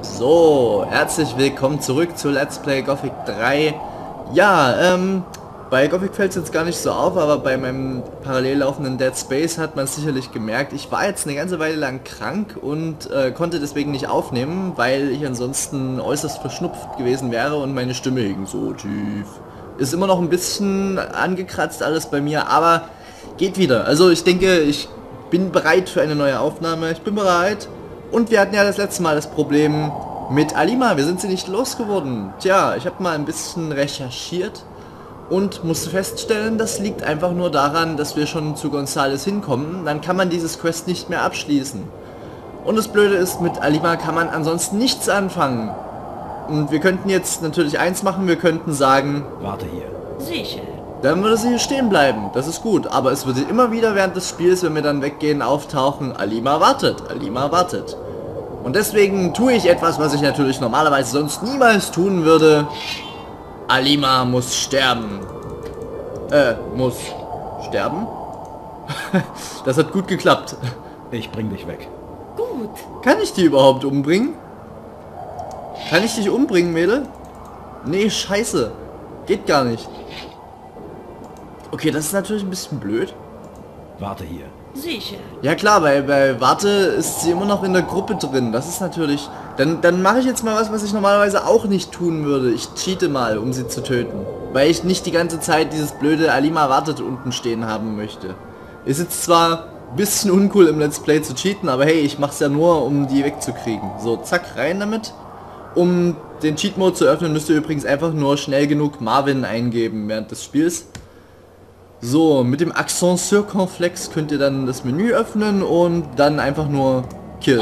So, herzlich willkommen zurück zu Let's Play Gothic 3. Ja, bei Gothic fällt es jetzt gar nicht so auf, aber bei meinem parallel laufenden Dead Space hat man es sicherlich gemerkt. Ich war jetzt eine ganze Weile lang krank und konnte deswegen nicht aufnehmen, weil ich ansonsten äußerst verschnupft gewesen wäre und meine Stimme hing so tief. Ist immer noch ein bisschen angekratzt alles bei mir, aber geht wieder. Also ich denke, ich bin bereit für eine neue Aufnahme. Ich bin bereit. Und wir hatten ja das letzte Mal das Problem mit Alima. Wir sind sie nicht losgeworden. Tja, ich habe mal ein bisschen recherchiert und musste feststellen, das liegt einfach nur daran, dass wir schon zu Gonzales hinkommen. Dann kann man dieses Quest nicht mehr abschließen. Und das Blöde ist, mit Alima kann man ansonsten nichts anfangen. Und wir könnten jetzt natürlich eins machen. Wir könnten sagen... Warte hier. Sicher. Dann würde sie hier stehen bleiben, das ist gut, aber es würde immer wieder während des Spiels, wenn wir dann weggehen, auftauchen, Alima wartet, Alima wartet. Und deswegen tue ich etwas, was ich natürlich normalerweise sonst niemals tun würde. Alima muss sterben. Muss sterben? Das hat gut geklappt. Ich bring dich weg. Gut. Kann ich die überhaupt umbringen? Kann ich dich umbringen, Mädel? Nee, scheiße. Geht gar nicht. Okay, das ist natürlich ein bisschen blöd. Warte hier. Sicher. Ja klar, bei Warte ist sie immer noch in der Gruppe drin. Das ist natürlich... Dann mache ich jetzt mal was ich normalerweise auch nicht tun würde. Ich cheate mal, um sie zu töten. Weil ich nicht die ganze Zeit dieses blöde Alima wartet unten stehen haben möchte. Ist jetzt zwar ein bisschen uncool im Let's Play zu cheaten, aber hey, ich mache es ja nur, um die wegzukriegen. So, zack, rein damit. Um den Cheat-Mode zu öffnen, müsst ihr übrigens einfach nur schnell genug Marvin eingeben während des Spiels. So, mit dem Accent Circumflex könnt ihr dann das Menü öffnen und dann einfach nur Kill.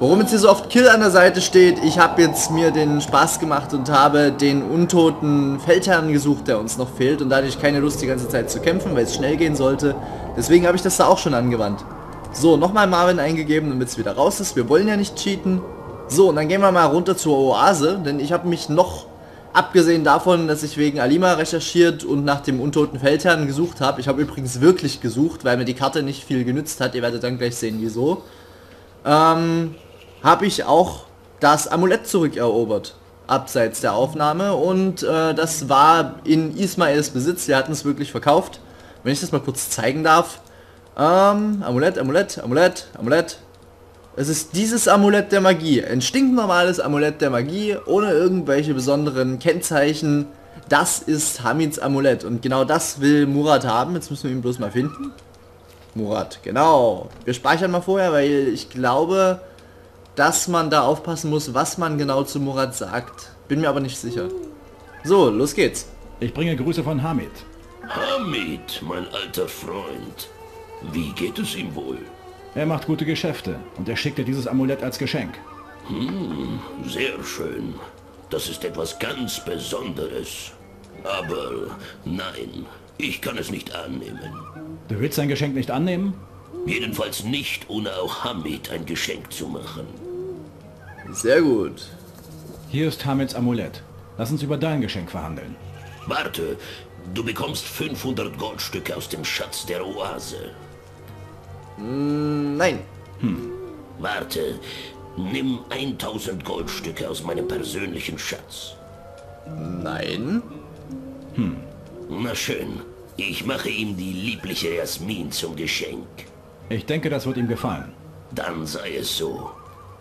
Warum jetzt hier so oft Kill an der Seite steht, ich habe jetzt mir den Spaß gemacht und habe den untoten Feldherrn gesucht, der uns noch fehlt. Und da hatte ich keine Lust, die ganze Zeit zu kämpfen, weil es schnell gehen sollte. Deswegen habe ich das da auch schon angewandt. So, nochmal Marvin eingegeben, damit es wieder raus ist. Wir wollen ja nicht cheaten. So, und dann gehen wir mal runter zur Oase, denn ich habe mich noch... Abgesehen davon, dass ich wegen Alima recherchiert und nach dem untoten Feldherrn gesucht habe. Ich habe übrigens wirklich gesucht, weil mir die Karte nicht viel genützt hat. Ihr werdet dann gleich sehen, wieso. Habe ich auch das Amulett zurückerobert, abseits der Aufnahme. Und das war in Ismaels Besitz. Wir hatten es wirklich verkauft. Wenn ich das mal kurz zeigen darf. Amulett. Es ist dieses Amulett der Magie, ein stinknormales Amulett der Magie, ohne irgendwelche besonderen Kennzeichen. Das ist Hamids Amulett und genau das will Murat haben. Jetzt müssen wir ihn bloß mal finden. Murat, genau. Wir speichern mal vorher, weil ich glaube, dass man da aufpassen muss, was man genau zu Murat sagt. Bin mir aber nicht sicher. So, los geht's. Ich bringe Grüße von Hamid. Hamid, mein alter Freund. Wie geht es ihm wohl? Er macht gute Geschäfte und er schickte dieses Amulett als Geschenk. Hm, sehr schön. Das ist etwas ganz Besonderes. Aber nein, ich kann es nicht annehmen. Du willst sein Geschenk nicht annehmen? Jedenfalls nicht, ohne auch Hamid ein Geschenk zu machen. Sehr gut. Hier ist Hamids Amulett. Lass uns über dein Geschenk verhandeln. Warte, du bekommst 500 Goldstücke aus dem Schatz der Oase. Nein. Hm. Warte, nimm 1000 Goldstücke aus meinem persönlichen Schatz. Nein. Hm. Na schön, ich mache ihm die liebliche Jasmin zum Geschenk. Ich denke, das wird ihm gefallen. Dann sei es so.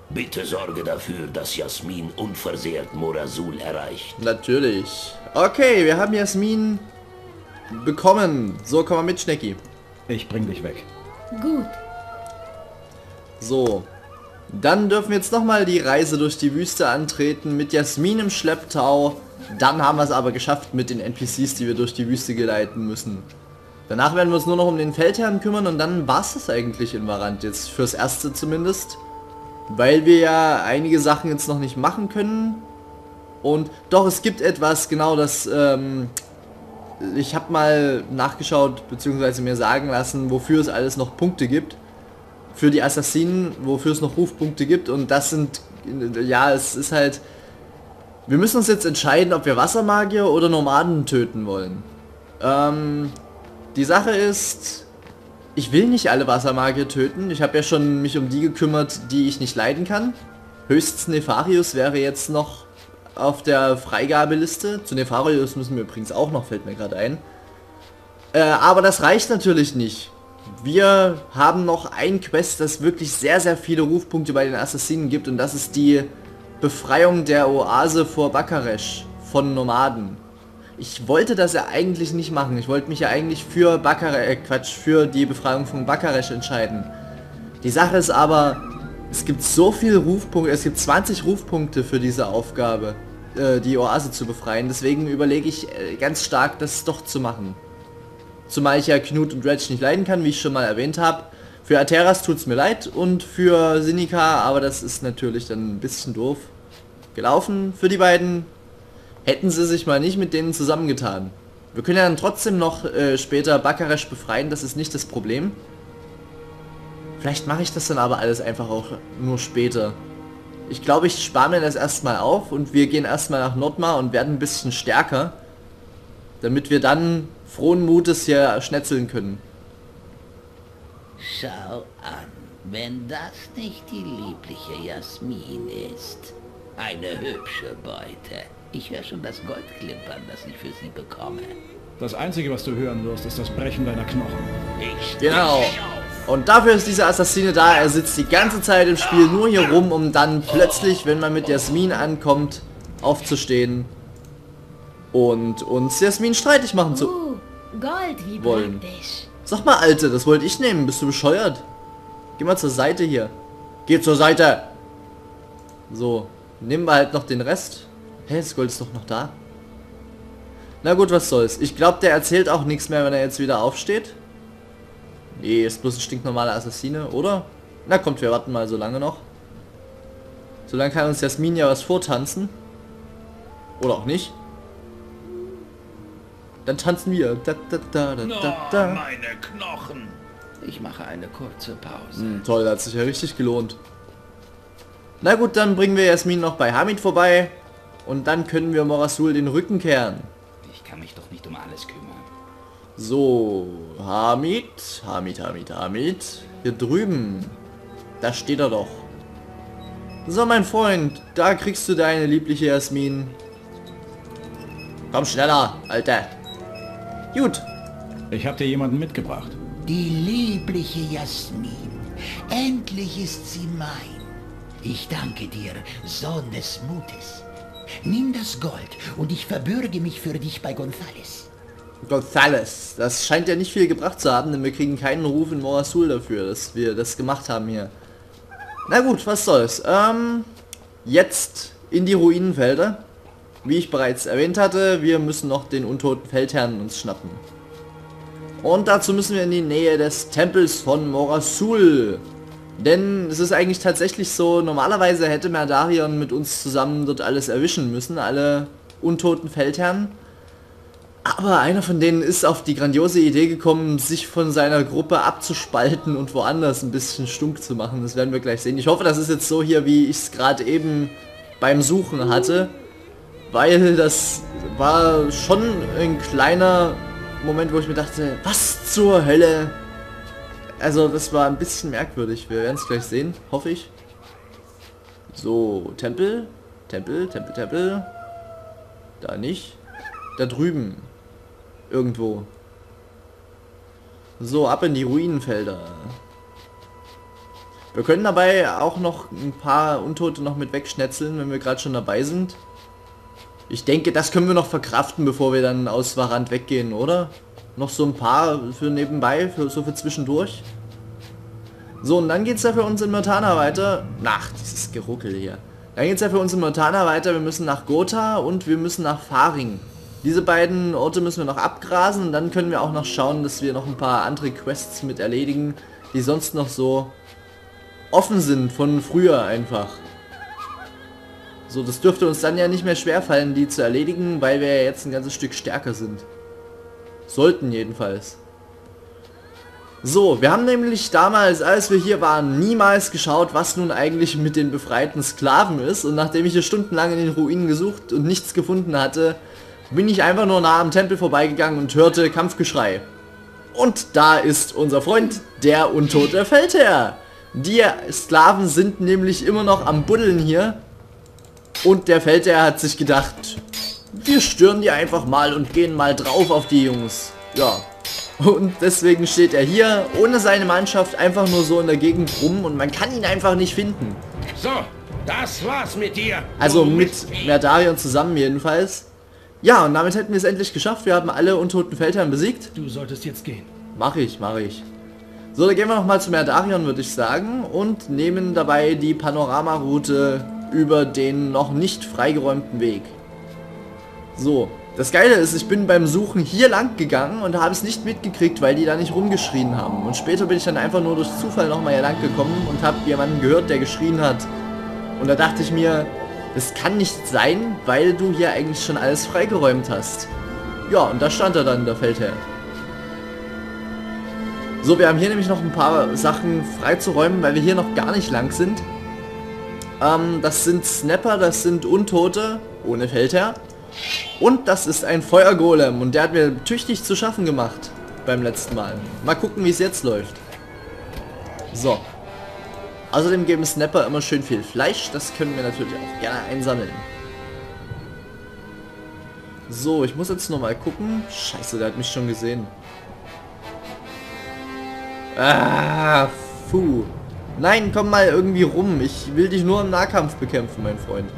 Bitte sorge dafür, dass Jasmin unversehrt Mora Sul erreicht. Natürlich. Okay, wir haben Jasmin bekommen. So, komm mal mit, Schnecki. Ich bring dich weg. Gut. So. Dann dürfen wir jetzt nochmal die Reise durch die Wüste antreten mit Jasmin im Schlepptau. Dann haben wir es aber geschafft mit den NPCs, die wir durch die Wüste geleiten müssen. Danach werden wir uns nur noch um den Feldherrn kümmern und dann war es das eigentlich in Varant jetzt. Fürs Erste zumindest. Weil wir ja einige Sachen jetzt noch nicht machen können. Und doch, es gibt etwas, genau das... Ich habe mal nachgeschaut, beziehungsweise mir sagen lassen, wofür es alles noch Punkte gibt. Für die Assassinen, wofür es noch Rufpunkte gibt. Und das sind... Ja, es ist halt... Wir müssen uns jetzt entscheiden, ob wir Wassermagier oder Nomaden töten wollen. Die Sache ist... Ich will nicht alle Wassermagier töten. Ich habe ja schon mich um die gekümmert, die ich nicht leiden kann. Höchstens Nefarius wäre jetzt noch auf der Freigabeliste. Zu Nefarius müssen wir übrigens auch noch, fällt mir gerade ein. Aber das reicht natürlich nicht. Wir haben noch ein Quest, das wirklich sehr, sehr viele Rufpunkte bei den Assassinen gibt. Und das ist die Befreiung der Oase vor Bakaresch von Nomaden. Ich wollte das ja eigentlich nicht machen. Ich wollte mich ja eigentlich für für die Befreiung von Bakaresch entscheiden. Die Sache ist aber, es gibt so viele Rufpunkte, es gibt 20 Rufpunkte für diese Aufgabe, die Oase zu befreien. Deswegen überlege ich ganz stark, das doch zu machen. Zumal ich ja Knut und Redge nicht leiden kann, wie ich schon mal erwähnt habe. Für Ateras tut's mir leid und für Sinika, aber das ist natürlich dann ein bisschen doof gelaufen für die beiden. Hätten sie sich mal nicht mit denen zusammengetan. Wir können ja dann trotzdem noch später Bakaresch befreien, das ist nicht das Problem. Vielleicht mache ich das dann aber alles einfach auch nur später. Ich glaube, ich spare mir das erstmal auf und wir gehen erstmal nach Nordmar und werden ein bisschen stärker, damit wir dann frohen Mutes hier schnetzeln können. Schau an, wenn das nicht die liebliche Jasmin ist. Eine hübsche Beute. Ich höre schon das Gold klimpern, das ich für sie bekomme. Das Einzige, was du hören wirst, ist das Brechen deiner Knochen. Genau. Und dafür ist dieser Assassine da. Er sitzt die ganze Zeit im Spiel nur hier rum, um dann plötzlich, wenn man mit Jasmin ankommt, aufzustehen und uns Jasmin streitig machen zu wollen. Sag mal, Alte, das wollte ich nehmen. Bist du bescheuert? Geh mal zur Seite hier. Geh zur Seite. So, nehmen wir halt noch den Rest. Hey, das Gold ist doch noch da. Na gut, was soll's. Ich glaube, der erzählt auch nichts mehr, wenn er jetzt wieder aufsteht. Nee, ist bloß ein stinknormaler Assassine, oder? Na kommt, wir warten mal so lange noch. Solange kann uns Jasmin ja was vortanzen. Oder auch nicht. Dann tanzen wir. Da, da, da, da, da, da. Oh, meine Knochen. Ich mache eine kurze Pause. Toll, hat sich ja richtig gelohnt. Na gut, dann bringen wir Jasmin noch bei Hamid vorbei. Und dann können wir Mora Sul den Rücken kehren. Ich kann mich doch nicht um alles kümmern. So, Hamid. Hier drüben. Da steht er doch. So, mein Freund, da kriegst du deine liebliche Jasmin. Komm schneller, Alter. Gut. Ich hab dir jemanden mitgebracht. Die liebliche Jasmin. Endlich ist sie mein. Ich danke dir, Sohn des Mutes. Nimm das Gold und ich verbürge mich für dich bei Gonzales. Gonzales, das scheint ja nicht viel gebracht zu haben, denn wir kriegen keinen Ruf in Mora Sul dafür, dass wir das gemacht haben hier. Na gut, was soll's. Jetzt in die Ruinenfelder. Wie ich bereits erwähnt hatte, wir müssen noch den untoten Feldherrn uns schnappen. Und dazu müssen wir in die Nähe des Tempels von Mora Sul. Denn es ist eigentlich tatsächlich so, normalerweise hätte Merdarion mit uns zusammen dort alles erwischen müssen, alle untoten Feldherren. Aber einer von denen ist auf die grandiose Idee gekommen, sich von seiner Gruppe abzuspalten und woanders ein bisschen stunk zu machen. Das werden wir gleich sehen. Ich hoffe, das ist jetzt so hier, wie ich es gerade eben beim Suchen hatte. Weil das war schon ein kleiner Moment, wo ich mir dachte, was zur Hölle? Also das war ein bisschen merkwürdig, wir werden es gleich sehen, hoffe ich. So, Tempel. Da nicht. Da drüben. Irgendwo. So, ab in die Ruinenfelder. Wir können dabei auch noch ein paar Untote noch mit wegschnetzeln, wenn wir gerade schon dabei sind. Ich denke, das können wir noch verkraften, bevor wir dann aus Varant weggehen, oder? Noch so ein paar für nebenbei, für zwischendurch. So, und dann geht's ja für uns in Montana weiter. Ach, dieses Geruckel hier. Dann geht's ja für uns in Montana weiter. Wir müssen nach Gotha und wir müssen nach Faring. Diese beiden Orte müssen wir noch abgrasen. Und dann können wir auch noch schauen, dass wir noch ein paar andere Quests mit erledigen, die sonst noch so offen sind von früher einfach. So, das dürfte uns dann ja nicht mehr schwerfallen, die zu erledigen, weil wir ja jetzt ein ganzes Stück stärker sind. Sollten jedenfalls. So, wir haben nämlich damals, als wir hier waren, niemals geschaut, was nun eigentlich mit den befreiten Sklaven ist. Und nachdem ich hier stundenlang in den Ruinen gesucht und nichts gefunden hatte, bin ich einfach nur nah am Tempel vorbeigegangen und hörte Kampfgeschrei. Und da ist unser Freund, der untote Feldherr. Die Sklaven sind nämlich immer noch am Buddeln hier. Und der Feldherr hat sich gedacht, wir stören die einfach mal und gehen mal drauf auf die Jungs. Ja. Und deswegen steht er hier, ohne seine Mannschaft, einfach nur so in der Gegend rum und man kann ihn einfach nicht finden. So, das war's mit dir. Also mit Merdarion zusammen jedenfalls. Ja, und damit hätten wir es endlich geschafft. Wir haben alle untoten Feldherren besiegt. Du solltest jetzt gehen. Mach ich. So, dann gehen wir nochmal zu Merdarion, würde ich sagen, und nehmen dabei die Panoramaroute über den noch nicht freigeräumten Weg. So. Das Geile ist, ich bin beim Suchen hier lang gegangen und habe es nicht mitgekriegt, weil die da nicht rumgeschrien haben. Und später bin ich dann einfach nur durch Zufall nochmal hier lang gekommen und habe jemanden gehört, der geschrien hat. Und da dachte ich mir, es kann nicht sein, weil du hier eigentlich schon alles freigeräumt hast. Ja, und da stand er dann, der Feldherr. So, wir haben hier nämlich noch ein paar Sachen freizuräumen, weil wir hier noch gar nicht lang sind. Das sind Snapper, das sind Untote, ohne Feldherr. Und das ist ein Feuergolem und der hat mir tüchtig zu schaffen gemacht beim letzten Mal. Mal gucken, wie es jetzt läuft. So. Außerdem geben Snapper immer schön viel Fleisch. Das können wir natürlich auch gerne einsammeln. So, ich muss jetzt nochmal gucken. Scheiße, der hat mich schon gesehen. Ah, puh. Nein, komm mal irgendwie rum. Ich will dich nur im Nahkampf bekämpfen, mein Freund.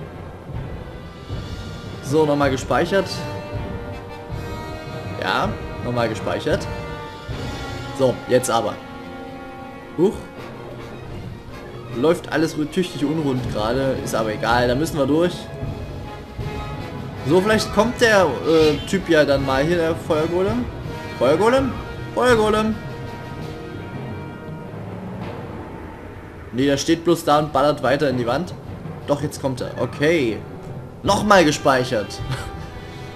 So, nochmal gespeichert. Ja, nochmal gespeichert. So, jetzt aber. Huch. Läuft alles tüchtig unrund gerade. Ist aber egal, da müssen wir durch. So, vielleicht kommt der Typ ja dann mal hier, der Feuergolem. Feuergolem. Nee, der steht bloß da und ballert weiter in die Wand. Doch, jetzt kommt er. Okay. Nochmal gespeichert.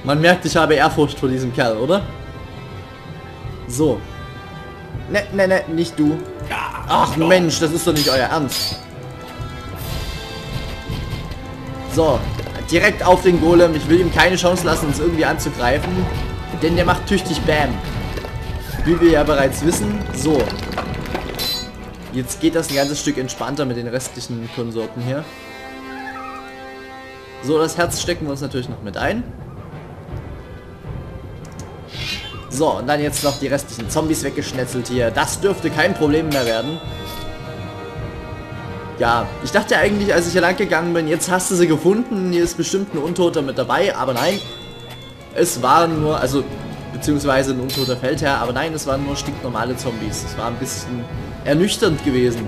Man merkt, ich habe Ehrfurcht vor diesem Kerl, oder? So. Ne, nicht du. Ach Mensch, das ist doch nicht euer Ernst. So, direkt auf den Golem. Ich will ihm keine Chance lassen, uns irgendwie anzugreifen. Denn der macht tüchtig Bam. Wie wir ja bereits wissen. So. Jetzt geht das ein ganzes Stück entspannter mit den restlichen Konsorten hier. So, das Herz stecken wir uns natürlich noch mit ein. So, und dann jetzt noch die restlichen Zombies weggeschnetzelt hier. Das dürfte kein Problem mehr werden. Ja, ich dachte eigentlich, als ich hier lang gegangen bin, jetzt hast du sie gefunden. Hier ist bestimmt ein Untoter mit dabei, aber nein. Es waren nur, also, beziehungsweise ein untoter Feldherr, aber nein, es waren nur stinknormale Zombies. Es war ein bisschen ernüchternd gewesen.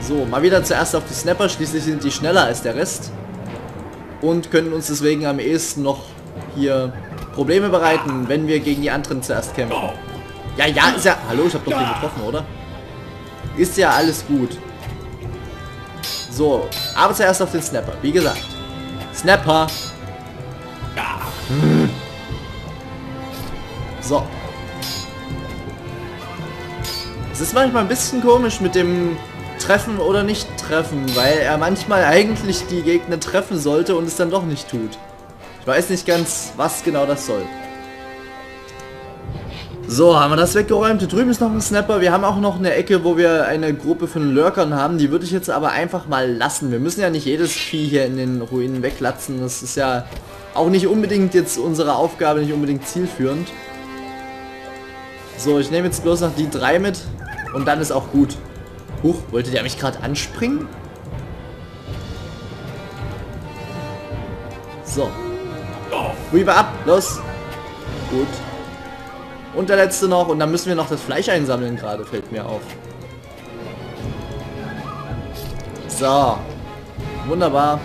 So, mal wieder zuerst auf die Snapper, schließlich sind die schneller als der Rest und können uns deswegen am ehesten noch hier Probleme bereiten, wenn wir gegen die anderen zuerst kämpfen. Ja, ist ja... Hallo, ich habe doch den getroffen, oder? Ist ja alles gut. So, aber zuerst auf den Snapper, wie gesagt. Snapper! So. Es ist manchmal ein bisschen komisch mit dem... Treffen oder nicht treffen, weil er manchmal eigentlich die Gegner treffen sollte und es dann doch nicht tut. Ich weiß nicht ganz, was genau das soll. So, haben wir das weggeräumt. Hier drüben ist noch ein Snapper. Wir haben auch noch eine Ecke, wo wir eine Gruppe von Lurkern haben. Die würde ich jetzt aber einfach mal lassen. Wir müssen ja nicht jedes Vieh hier in den Ruinen weglatzen. Das ist ja auch nicht unbedingt jetzt unsere Aufgabe, nicht unbedingt zielführend. So, ich nehme jetzt bloß noch die drei mit und dann ist auch gut. Huch, wollte der mich gerade anspringen? So. Weaver ab, los. Gut. Und der letzte noch. Und dann müssen wir noch das Fleisch einsammeln gerade, fällt mir auf. So. Wunderbar.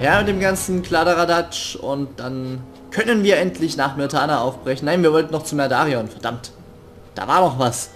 Ja, mit dem ganzen Kladderadatsch. Und dann können wir endlich nach Montana aufbrechen. Nein, wir wollten noch zu Merdarion, verdammt. Da war noch was.